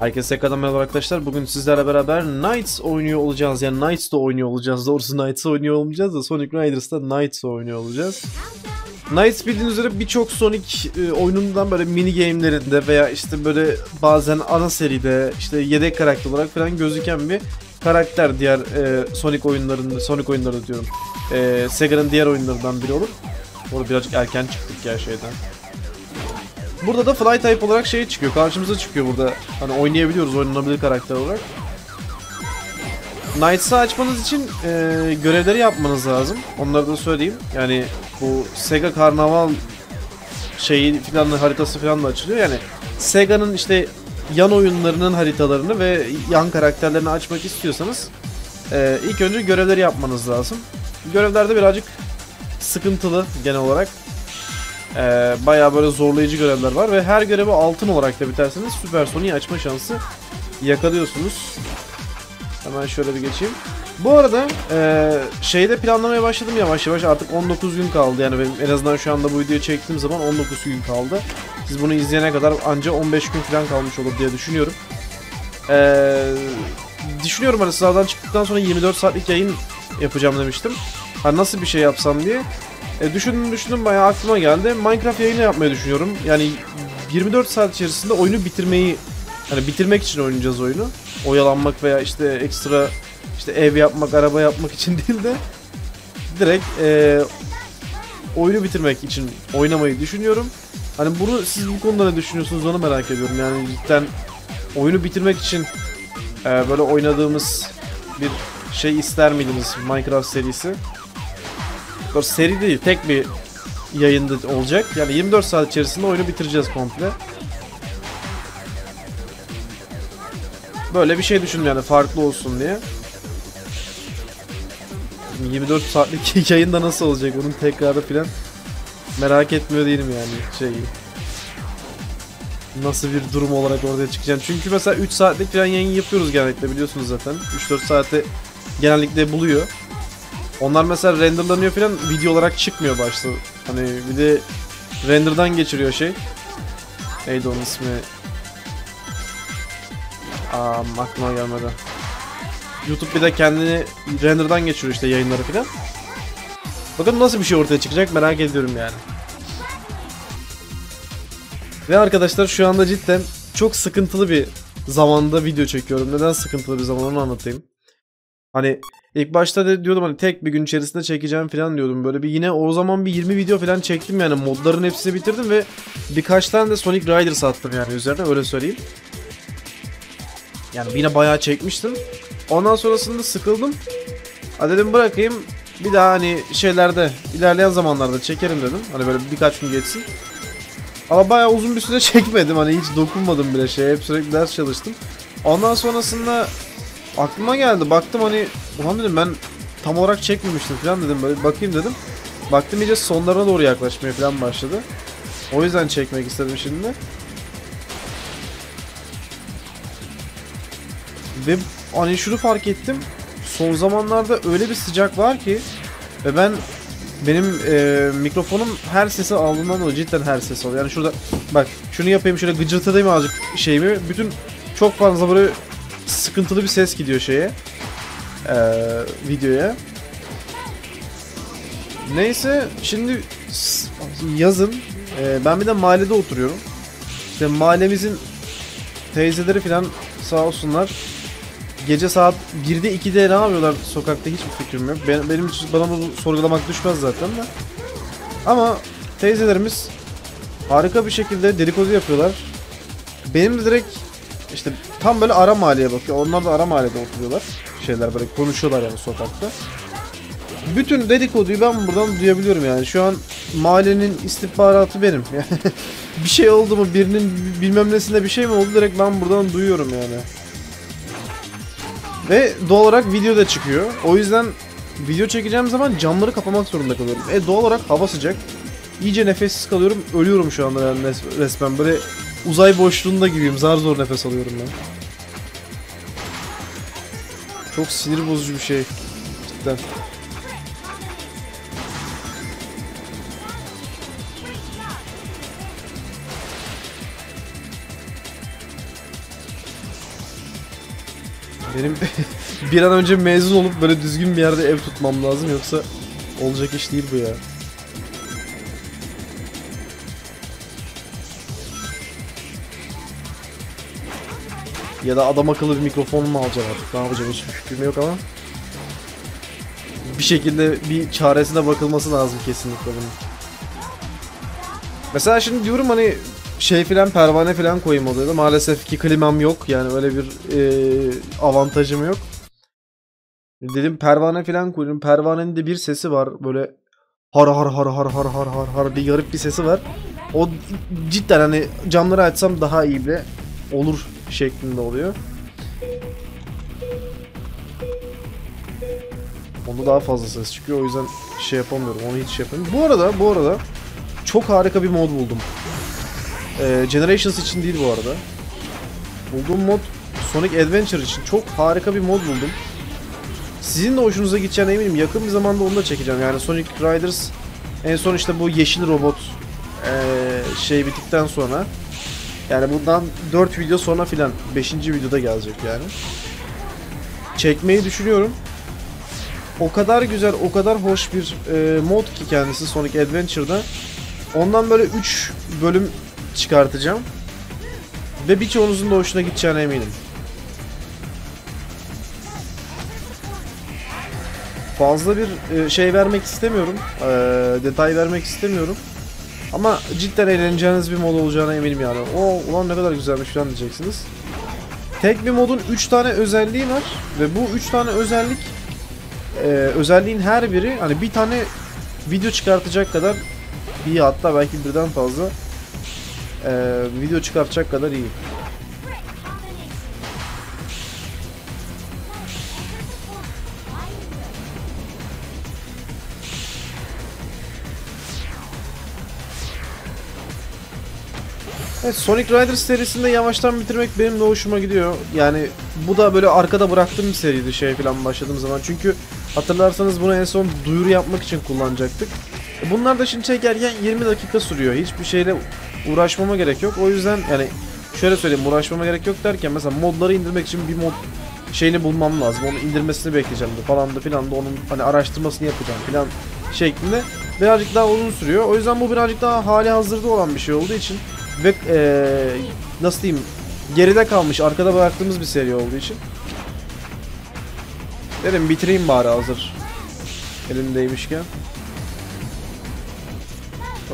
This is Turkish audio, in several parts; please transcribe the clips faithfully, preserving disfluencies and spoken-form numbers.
Herkese tekrardan merhaba arkadaşlar. Bugün sizlerle beraber Nights oynuyor olacağız. Yani Nights'da oynuyor olacağız. Doğrusu Nights'da oynuyor olmayacağız da Sonic Riders'da Nights'da oynuyor olacağız. Nights bildiğiniz üzere birçok Sonic oyunundan böyle mini game'lerinde veya işte böyle bazen ana seride işte yedek karakter olarak falan gözüken bir karakter diğer e, Sonic oyunlarında, Sonic oyunları diyorum. E, Sega'nın diğer oyunlarından biri olur. Orada birazcık erken çıktık ya şeyden. Burada da Fly Type olarak şey çıkıyor, karşımıza çıkıyor burada. Hani oynayabiliyoruz, oynanabilir karakter olarak. Nights'ı açmanız için e, görevleri yapmanız lazım. Onları da söyleyeyim. Yani bu Sega Karnaval şeyi filan haritası filan da açılıyor. Yani Sega'nın işte yan oyunlarının haritalarını ve yan karakterlerini açmak istiyorsanız e, ilk önce görevleri yapmanız lazım. Görevlerde birazcık sıkıntılı genel olarak. Ee, bayağı böyle zorlayıcı görevler var ve her görevi altın olarak da biterseniz Süper Sonic'i açma şansı yakalıyorsunuz. Hemen şöyle bir geçeyim. Bu arada e, şeyde planlamaya başladım yavaş yavaş, artık on dokuz gün kaldı. Yani benim en azından şu anda bu videoyu çektiğim zaman on dokuz gün kaldı. Siz bunu izleyene kadar anca on beş gün falan kalmış olur diye düşünüyorum. Ee, düşünüyorum hani sıradan çıktıktan sonra yirmi dört saatlik yayın yapacağım demiştim. Hani nasıl bir şey yapsam diye. E, düşündüm düşündüm bayağı aklıma geldi. Minecraft yayını yapmayı düşünüyorum. Yani yirmi dört saat içerisinde oyunu bitirmeyi, hani bitirmek için oynayacağız oyunu. Oyalanmak veya işte ekstra işte ev yapmak, araba yapmak için değil de direkt e, oyunu bitirmek için oynamayı düşünüyorum. Hani bunu siz bu konuda ne düşünüyorsunuz onu merak ediyorum. Yani cidden oyunu bitirmek için e, böyle oynadığımız bir şey ister miydiniz Minecraft serisi? Seri değil, tek bir yayında olacak. Yani yirmi dört saat içerisinde oyunu bitireceğiz komple. Böyle bir şey düşündüm yani, farklı olsun diye. yirmi dört saatlik yayında nasıl olacak onun tekrarı falan merak etmiyor değilim yani şeyi. Nasıl bir durum olarak ortaya çıkacağım. Çünkü mesela üç saatlik falan yayın yapıyoruz genellikle, biliyorsunuz zaten. üç dört saate genellikle buluyor. Onlar mesela renderlanıyor falan, video olarak çıkmıyor başta. Hani bir de renderdan geçiriyor şey. Neydi onun ismi? Aa, aklıma gelmedi. YouTube bir de kendini renderdan geçiriyor işte yayınları falan. Bakın nasıl bir şey ortaya çıkacak merak ediyorum yani. Ve arkadaşlar şu anda cidden çok sıkıntılı bir zamanda video çekiyorum. Neden sıkıntılı bir zaman onu anlatayım. Hani ilk başta da diyordum hani tek bir gün içerisinde çekeceğim falan diyordum. Böyle bir yine o zaman bir yirmi video falan çektim yani, modların hepsini bitirdim ve birkaç tane de Sonic Riders attım yani üzerine, öyle söyleyeyim. Yani yine bayağı çekmiştim. Ondan sonrasında sıkıldım. Ha dedim bırakayım, bir daha hani şeylerde ilerleyen zamanlarda çekerim dedim. Hani böyle birkaç gün geçsin. Ama bayağı uzun bir süre çekmedim, hani hiç dokunmadım bile şeye, hep sürekli ders çalıştım. Ondan sonrasında aklıma geldi, baktım hani ulan dedim ben tam olarak çekmemiştim falan dedim, böyle bakayım dedim. Baktım iyice sonlarına doğru yaklaşmaya falan başladı. O yüzden çekmek istedim şimdi. Ve hani şunu fark ettim. Son zamanlarda öyle bir sıcak var ki ve ben benim e, mikrofonum her sesi aldığından dolayı cidden her ses alıyor. Yani şurada bak şunu yapayım, şöyle gıcırtadayım azıcık şeyimi. Bütün çok fazla böyle sıkıntılı bir ses gidiyor şeye, ee, videoya. Neyse şimdi yazın e, ben bir de mahallede oturuyorum. İşte mahallemizin teyzeleri falan sağ olsunlar gece saat birde ikide ne yapıyorlar sokakta hiçbir fikrim yok. Ben, benim için bana bunu sorgulamak düşmez zaten de. Ama teyzelerimiz harika bir şekilde dedikodu yapıyorlar. Benim de direkt İşte tam böyle ara mahalleye bakıyor. Onlar da ara mahallede oturuyorlar. Şeyler böyle konuşuyorlar yani sokakta. Bütün dedikoduyu ben buradan duyabiliyorum yani. Şu an mahallenin istihbaratı benim. Yani bir şey oldu mu, birinin bilmem nesinde bir şey mi oldu, direkt ben buradan duyuyorum yani. Ve doğal olarak video da çıkıyor. O yüzden video çekeceğim zaman camları kapamak zorunda kalıyorum. E doğal olarak hava sıcak. İyice nefessiz kalıyorum. Ölüyorum şu anda yani resmen böyle. Uzay boşluğunda gibiyim. Zar zor nefes alıyorum ben. Çok sinir bozucu bir şey. Cidden. Benim bir an önce mezun olup böyle düzgün bir yerde ev tutmam lazım, yoksa olacak iş değil bu ya. Ya da adam akıllı bir mikrofon mu alacağım artık, ne yapacağım hiçbir fikrim yok ama bir şekilde bir çaresine bakılması lazım kesinlikle bunun. Mesela şimdi diyorum hani şey filan, pervane filan koyayım odaya da, maalesef ki klimam yok yani, öyle bir e, avantajım yok. Dedim pervane filan koyayım, pervanenin de bir sesi var böyle har har har har har har har har bir garip bir sesi var. O cidden hani camları açsam daha iyi bile olur şeklinde oluyor. Onda daha fazla ses çıkıyor, o yüzden şey yapamıyorum, onu hiç şey yapamıyorum. Bu arada bu arada çok harika bir mod buldum. Ee, Generations için değil bu arada. Bulduğum mod Sonic Adventure için çok harika bir mod buldum. Sizin de hoşunuza gideceğine eminim. Yakın bir zamanda onu da çekeceğim. Yani Sonic Riders en son işte bu yeşil robot ee, şey bittikten sonra, yani bundan dört video sonra filan beşinci videoda gelecek yani. Çekmeyi düşünüyorum. O kadar güzel, o kadar hoş bir e, mod ki kendisi Sonic Adventure'da. Ondan böyle üç bölüm çıkartacağım. Ve birçoğunuzun da hoşuna gideceğine eminim. Fazla bir e, şey vermek istemiyorum. E, detay vermek istemiyorum. Ama cidden eğleneceğiniz bir mod olacağına eminim yani. O ulan ne kadar güzelmiş falan diyeceksiniz. Tek bir modun üç tane özelliği var. Ve bu üç tane özellik, e, özelliğin her biri hani bir tane video çıkartacak kadar iyi, hatta belki birden fazla e, video çıkartacak kadar iyi. Evet, Sonic Riders serisinde yavaştan bitirmek benim de hoşuma gidiyor. Yani bu da böyle arkada bıraktığım bir seriydi şey falan başladığım zaman. Çünkü hatırlarsanız bunu en son duyuru yapmak için kullanacaktık. Bunlar da şimdi çekerken yirmi dakika sürüyor. Hiçbir şeyle uğraşmama gerek yok. O yüzden yani şöyle söyleyeyim, uğraşmama gerek yok derken mesela modları indirmek için bir mod şeyini bulmam lazım. Onu indirmesini bekleyeceğim de falan da filan da, onun hani araştırmasını yapacağım filan şeklinde birazcık daha uzun sürüyor. O yüzden bu birazcık daha hali hazırda olan bir şey olduğu için ve ee, nasıl diyeyim, geride kalmış, arkada bıraktığımız bir seri olduğu için dedim bitireyim bari hazır elimdeymişken.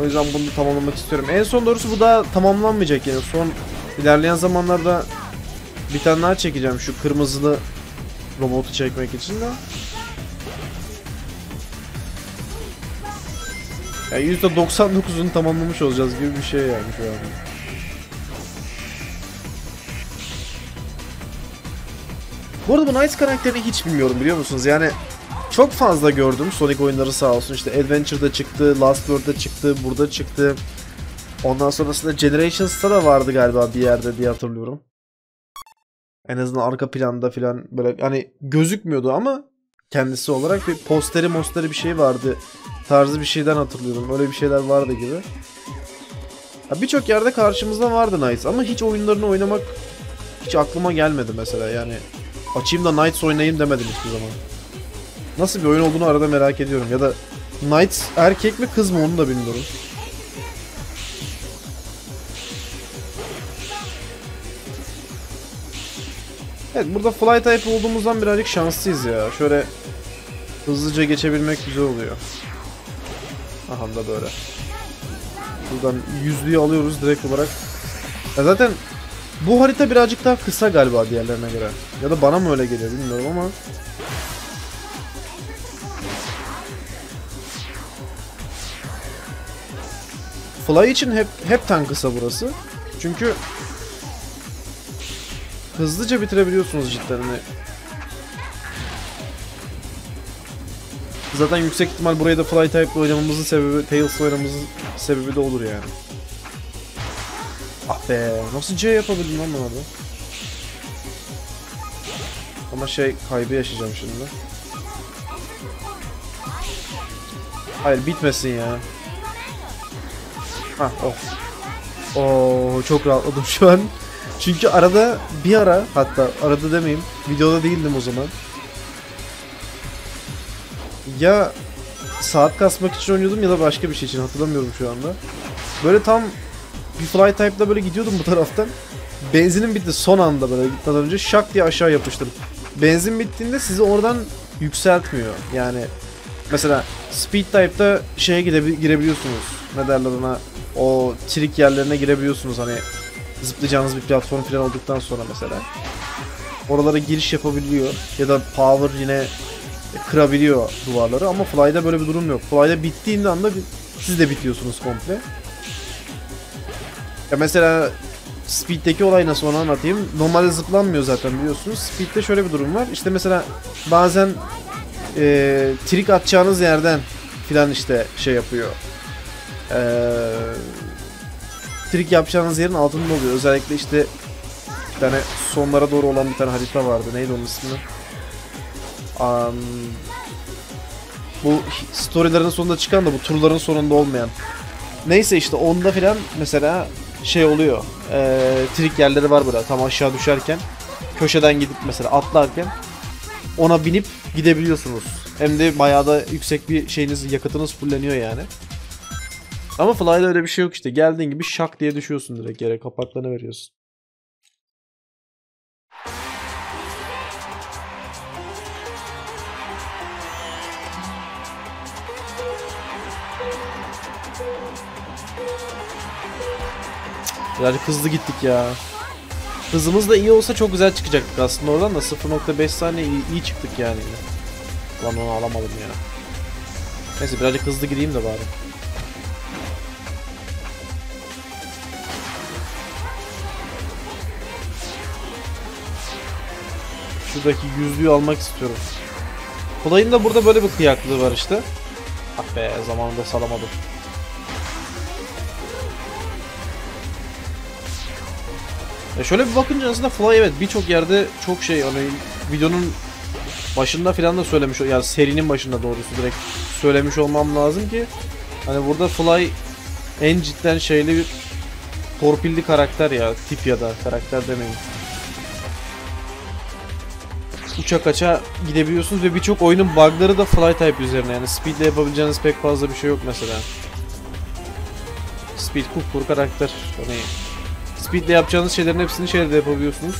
O yüzden bunu tamamlamak istiyorum. En son doğrusu bu da tamamlanmayacak yani. Son ilerleyen zamanlarda bir tane daha çekeceğim şu kırmızılı robotu çekmek için de. Yani yüzde doksan dokuzunu tamamlamış olacağız gibi bir şey yani şu an. Bu arada bu Nights karakterini hiç bilmiyorum, biliyor musunuz? Yani çok fazla gördüm Sonic oyunları sağ olsun. İşte Adventure'da çıktı, Last World'da çıktı, burada çıktı. Ondan sonrasında Generations'ta da vardı galiba bir yerde diye hatırlıyorum. En azından arka planda filan böyle hani gözükmüyordu ama kendisi olarak bir posteri mosteri bir şey vardı tarzı bir şeyden hatırlıyorum. Öyle bir şeyler vardı gibi. Birçok yerde karşımızda vardı Nights ama hiç oyunlarını oynamak hiç aklıma gelmedi mesela. Yani açayım da Nights oynayayım demedim hiçbir zaman. Nasıl bir oyun olduğunu arada merak ediyorum. Ya da Nights erkek mi kız mı onu da bilmiyorum. Evet, burada fly type olduğumuzdan birazcık şanslıyız ya. Şöyle hızlıca geçebilmek güzel oluyor. Aha da böyle. Buradan yüzlüğü alıyoruz direkt olarak. Ya zaten bu harita birazcık daha kısa galiba diğerlerine göre. Ya da bana mı öyle geliyor bilmiyorum ama. Fly için hep hepten kısa burası. Çünkü hızlıca bitirebiliyorsunuz cidden. Zaten yüksek ihtimal burayı da Fly type'la oynamamızın sebebi, Tails'la oynamamızın sebebi de olur yani. Ah be, nasıl C yapabildim lan bana da? Ama şey, kaybı yaşayacağım şimdi. Hayır, bitmesin ya. Hah, oh. Oo, çok rahatladım şu an. Çünkü arada bir ara, hatta arada demeyeyim, videoda değildim o zaman. Ya saat kasmak için oynuyordum ya da başka bir şey için, hatırlamıyorum şu anda. Böyle tam bir fly type'la böyle gidiyordum bu taraftan. Benzinim bitti son anda, böyle gitmeden önce şak diye aşağı yapıştım. Benzin bittiğinde sizi oradan yükseltmiyor. Yani mesela speed type'da şeye girebiliyorsunuz. Ne derler ona? O trik yerlerine girebiliyorsunuz, hani zıplayacağınız bir platform falan olduktan sonra mesela. Oralara giriş yapabiliyor ya da power yine kırabiliyor duvarları, ama fly'da böyle bir durum yok. Fly'da bittiğinde anda siz de bitiyorsunuz komple. Ya mesela Speed'deki olay nasıl, onu anlatayım. Normalde zıplanmıyor zaten, biliyorsunuz. Speed'de şöyle bir durum var. İşte mesela bazen e, trik atacağınız yerden filan işte şey yapıyor. E, trik yapacağınız yerin altında oluyor. Özellikle işte bir tane sonlara doğru olan bir tane harita vardı. Neydi onun ismi? Um, bu storylerin sonunda çıkan da bu turların sonunda olmayan. Neyse işte onda filan mesela şey oluyor, e, trik yerleri var burada, tam aşağı düşerken köşeden gidip mesela atlarken ona binip gidebiliyorsunuz. Hem de bayağı da yüksek bir şeyiniz, yakıtınız fulleniyor yani. Ama fly'da öyle bir şey yok işte, geldiğin gibi şak diye düşüyorsun direkt yere, kapaklarını veriyorsun. Yani hızlı gittik ya. Hızımız da iyi olsa çok güzel çıkacaktık aslında oradan da. Sıfır nokta beş saniye iyi, iyi çıktık yani. Ulan onu alamadım ya. Neyse birazcık hızlı gideyim de bari. Şuradaki yüzlüğü almak istiyorum. Kolayın da burada böyle bir kıyaklığı var işte. Ah be, zamanında salamadım. Ya şöyle bir bakınca aslında Fly, evet, birçok yerde çok şey, hani videonun başında filan da söylemiş, yani serinin başında doğrusu direkt söylemiş olmam lazım ki hani burada Fly en cidden şeyli bir torpilli karakter ya, tip ya da karakter demeyin. Uçak aça gidebiliyorsunuz ve birçok oyunun bug'ları da Fly type üzerine, yani Speed ile yapabileceğiniz pek fazla bir şey yok mesela. Speed kupkuru karakter, hani Speed'le yapacağınız şeylerin hepsini şeyde yapabiliyorsunuz.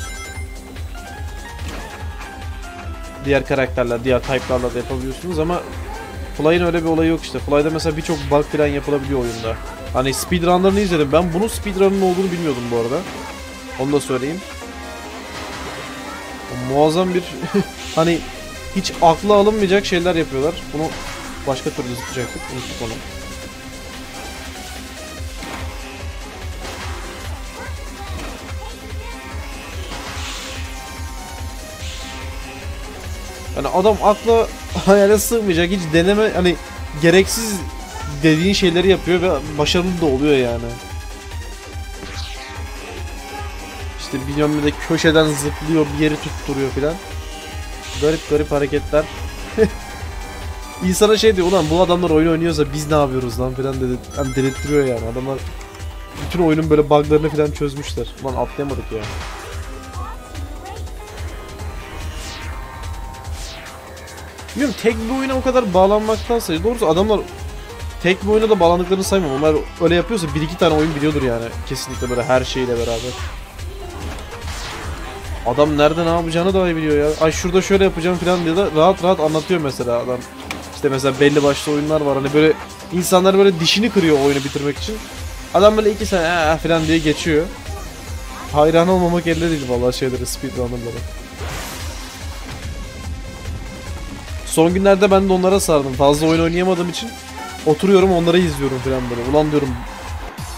Diğer karakterler, diğer type'larla da yapabiliyorsunuz ama Fly'ın öyle bir olayı yok işte. Fly'da mesela birçok bug falan yapılabiliyor oyunda. Hani speedrunlarını izledim. Ben bunun speedrun'ın olduğunu bilmiyordum bu arada. Onu da söyleyeyim. Muazzam bir hani hiç akla alınmayacak şeyler yapıyorlar. Bunu başka türlü zıplayacaktık. Unuttuk onu. Yani adam akla hayale sığmayacak, hiç deneme, hani gereksiz dediğin şeyleri yapıyor ve başarılı da oluyor yani. İşte bilmiyorum, bir de köşeden zıplıyor, bir yeri tutturuyor filan. Garip garip hareketler. İnsana şey diyor, ulan bu adamlar oyun oynuyorsa biz ne yapıyoruz lan filan hani delirtiyor yani. Adamlar bütün oyunun böyle buglarını filan çözmüşler. Ulan atlayamadık ya. Bilmiyorum, tek bir oyuna o kadar bağlanmaktansa, doğrusu adamlar tek bir oyuna da bağlandıklarını saymam. Onlar öyle yapıyorsa bir iki tane oyun biliyordur yani kesinlikle, böyle her şeyle beraber. Adam nerede ne yapacağını daha iyi biliyor ya. Ay şurada şöyle yapacağım falan diye de rahat rahat anlatıyor mesela adam. İşte mesela belli başlı oyunlar var, hani böyle insanlar böyle dişini kırıyor oyunu bitirmek için. Adam böyle iki sene ee falan diye geçiyor. Hayran olmamak elde değil vallahi şeyleri, speedrunner'ları. Son günlerde ben de onlara sardım. Fazla oyun oynayamadığım için oturuyorum onları izliyorum falan böyle. Ulan diyorum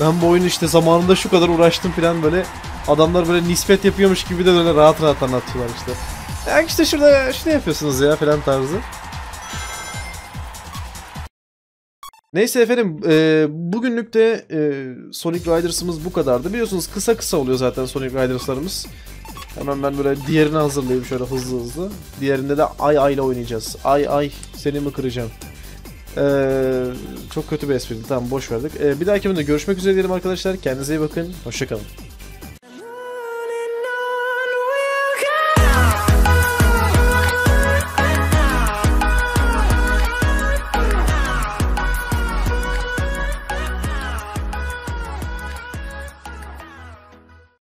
ben bu oyunu işte zamanında şu kadar uğraştım falan böyle. Adamlar böyle nispet yapıyormuş gibi de böyle rahat rahat anlatıyorlar işte. Ya işte şurada şunu yapıyorsunuz ya falan tarzı. Neyse efendim, e, bugünlük de e, Sonic Riders'ımız bu kadardı. Biliyorsunuz kısa kısa oluyor zaten Sonic Riders'larımız. Hemen ben böyle diğerini hazırlayayım şöyle hızlı hızlı. Diğerinde de ay ay ile oynayacağız. Ay ay seni mi kıracağım? Ee, çok kötü bir espriydi. Tamam, boş verdik. Ee, bir dahaki bölümde görüşmek üzere diyelim arkadaşlar. Kendinize iyi bakın. Hoşçakalın.